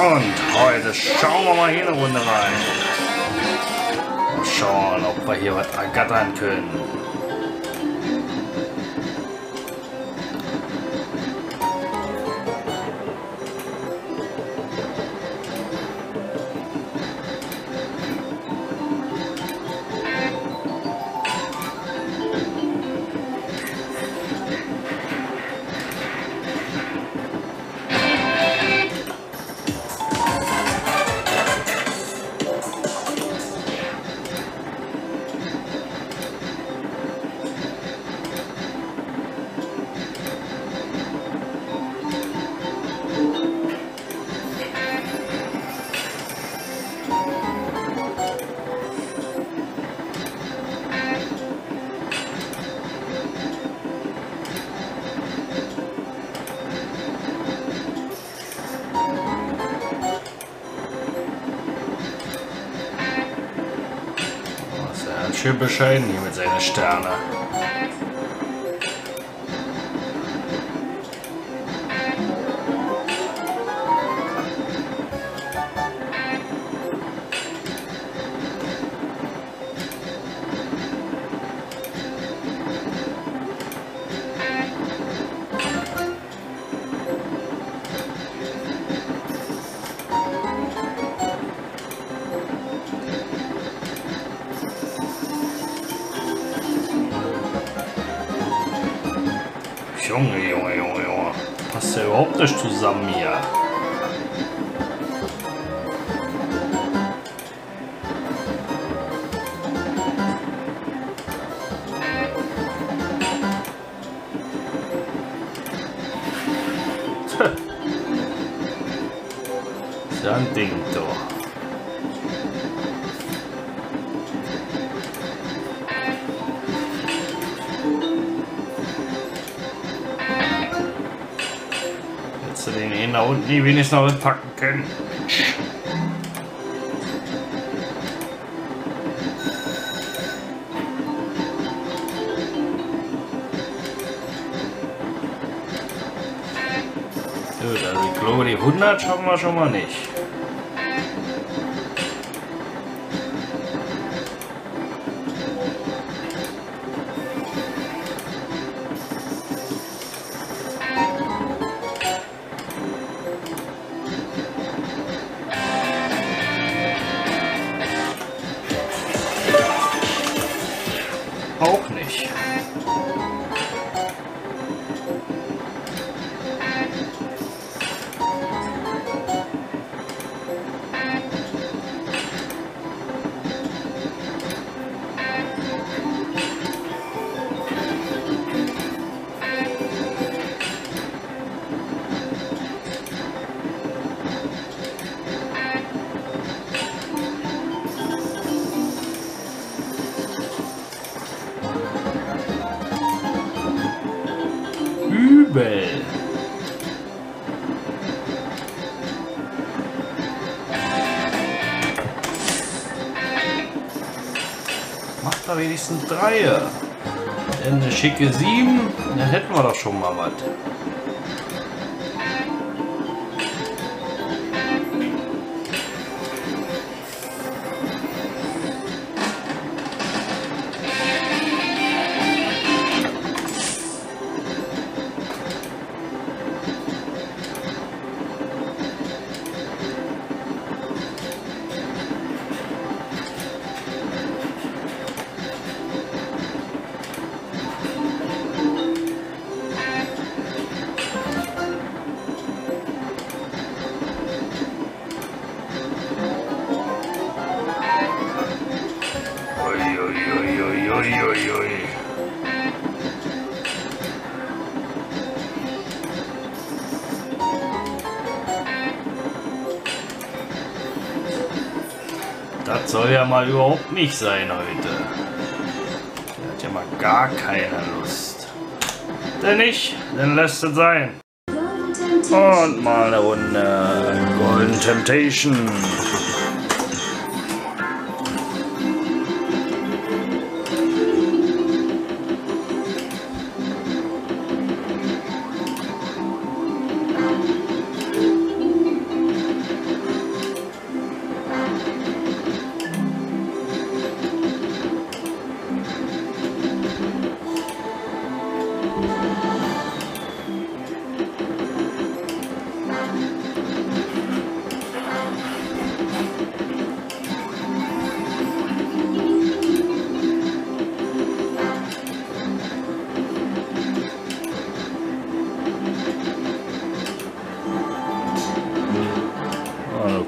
Und heute schauen wir mal hier eine Runde rein. Und schauen, ob wir hier was ergattern können. Schön bescheiden hier mit seinen Sternen. Junge, Junge, Junge, Junge. Passt ja überhaupt nicht zusammen hier. So ein Ding doch. Den hin da unten, die wenigstens noch packen können. Gut, also ich glaube, die 100 schaffen wir schon mal nicht. Auch nicht. Übel. Macht da wenigstens 3. Denn eine schicke 7, dann hätten wir doch schon mal was. Das soll ja mal überhaupt nicht sein heute. Der hat ja mal gar keine Lust. Denn nicht, dann lässt es sein. Und mal eine Runde Golden Temptation.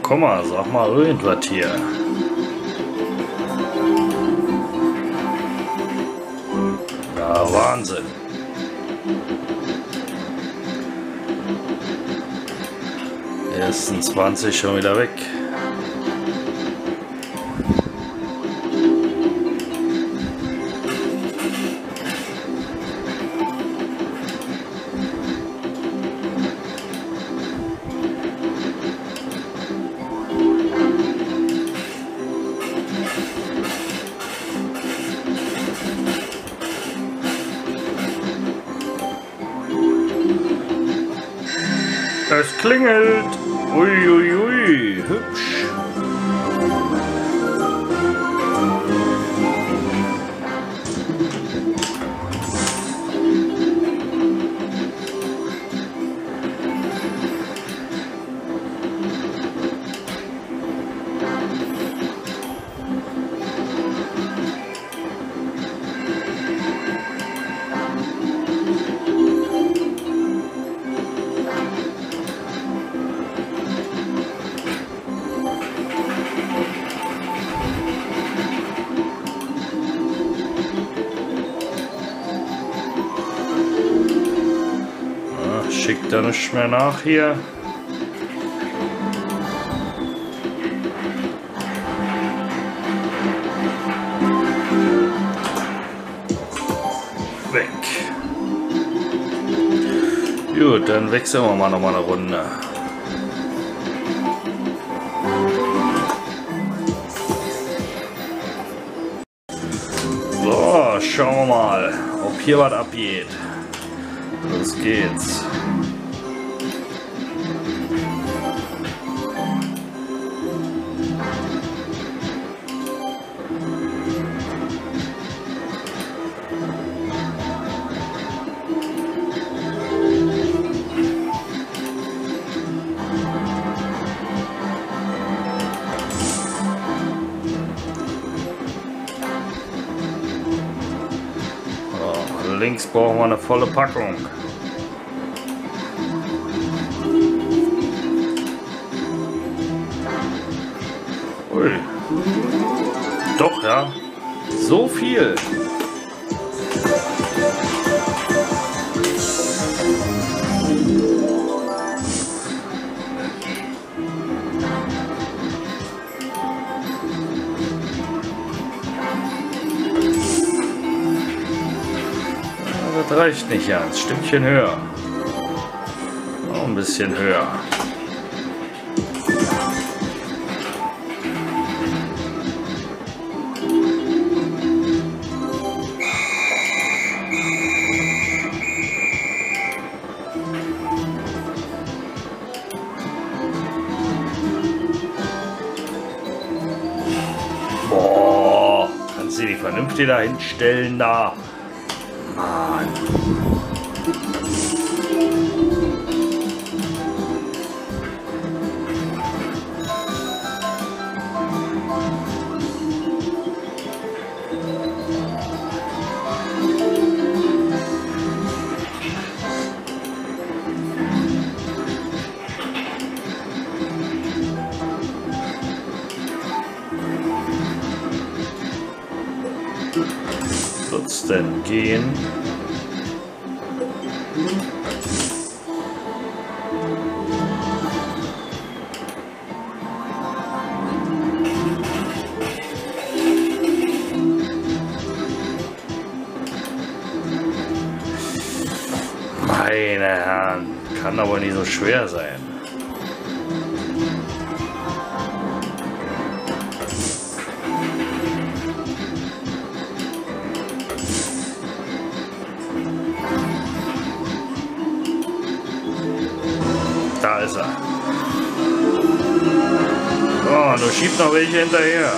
Komm mal, sag mal irgendwas hier. Ja, Wahnsinn. Ersten 20 schon wieder weg. Es klingelt. Uiuiui, ui, ui. Hübsch. Schickt da nichts mehr nach hier. Weg. Gut, dann wechseln wir mal nochmal eine Runde. So, schauen wir mal, ob hier was abgeht. Los geht's. Links brauchen wir eine volle Packung. Ui. Doch, ja. So viel. Das reicht nicht ganz. Stückchen höher. Noch ein bisschen höher. Boah, kannst du die vernünftig da hinstellen da? Mann. Wird's denn gehen? Meine Herren, kann aber nicht so schwer sein. Da ist er. Oh, da schiebt noch welche hinterher.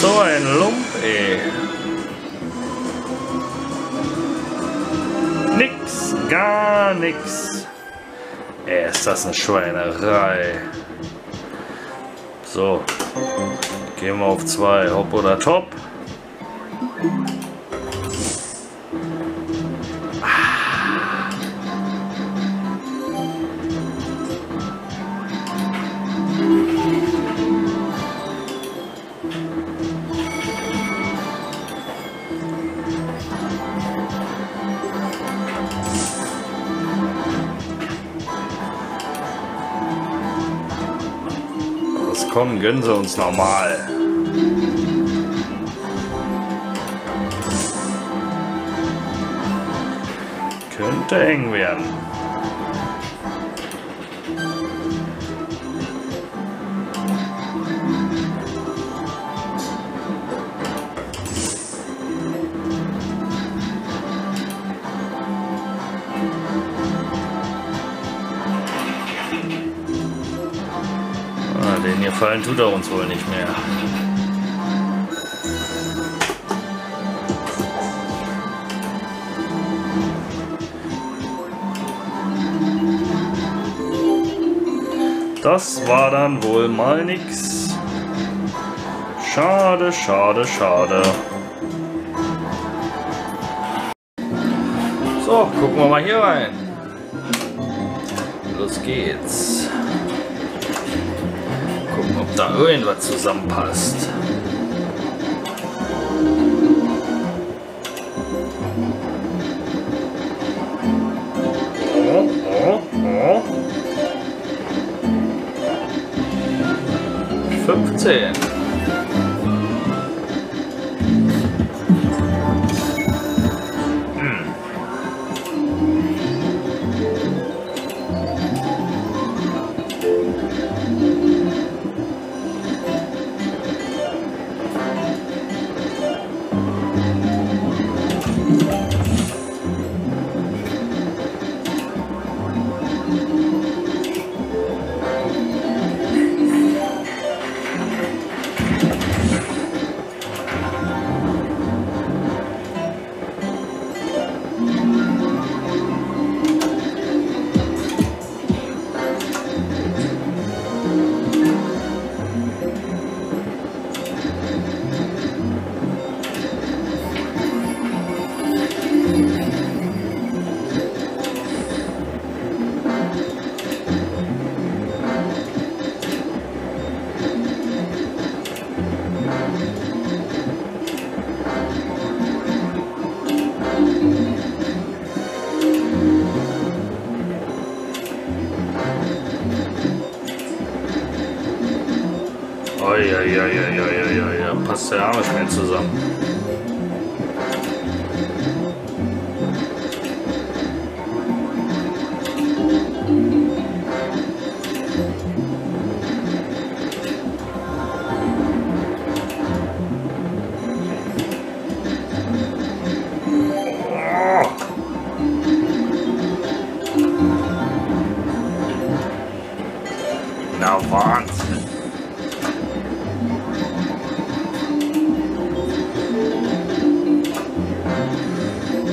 So ein Lump, ey. gar nichts. Ey, ist das eine Schweinerei. So, gehen wir auf 2, hopp oder top. Komm, gönnen Sie uns normal. Könnte eng werden. Den hier fallen tut er uns wohl nicht mehr. Das war dann wohl mal nix. Schade, schade, schade. So, gucken wir mal hier rein. Los geht's. Ob da irgendwas zusammenpasst. Oh, oh, oh. 15. Ja, passt der Arme schnell zusammen. Na Wahnsinn.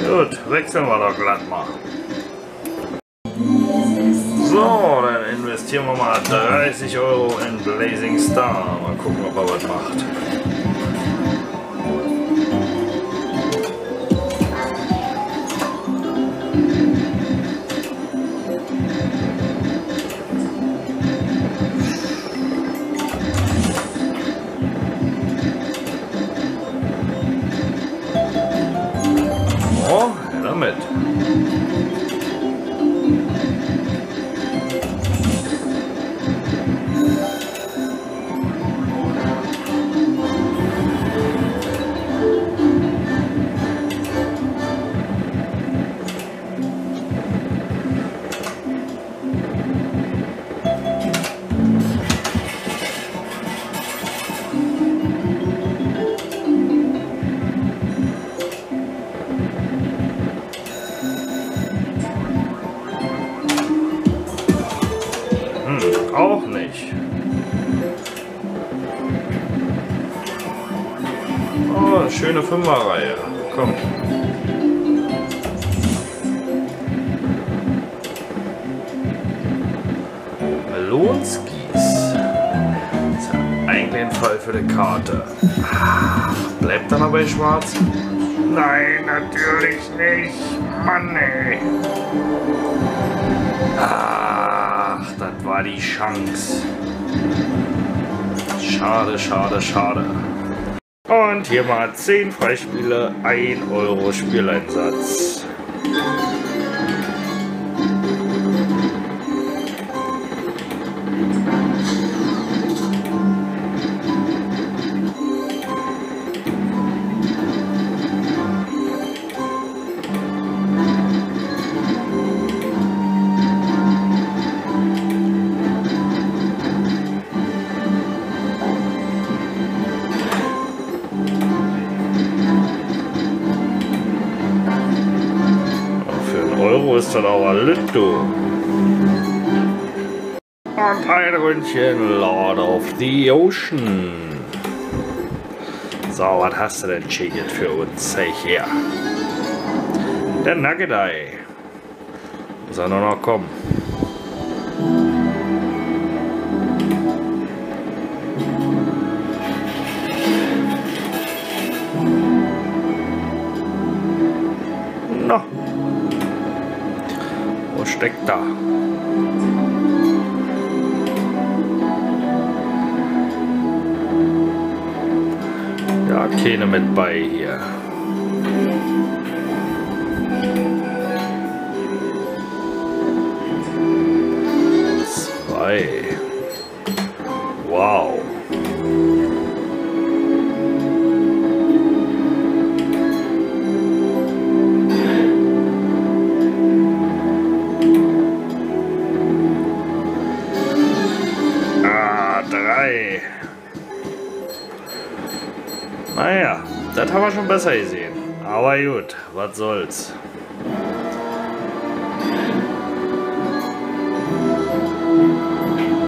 Gut, wechseln wir doch glatt mal. So, dann investieren wir mal 30 Euro in Blazing Star. Mal gucken, ob er was macht. Damit. Auch nicht. Oh, eine schöne 5er-Reihe. Komm. Ballons gieße, ist ja eigentlich ein Fall für die Karte. Bleibt dann aber schwarz? Nein, natürlich nicht. Mann, ey. Ach, das war die Chance. Schade, schade, schade. Und hier mal 10 Freispiele, 1 Euro Spieleinsatz. Ist das auch ein Lütto. Und ein Ründchen Lord of the Ocean. So, was hast du denn Chicken für uns? Zeig her. Der Nugget Eye. Muss er noch kommen. No. Steckt da. Ja, keine mit bei hier. Zwei. Wow. Naja, das haben wir schon besser gesehen. Aber gut, was soll's.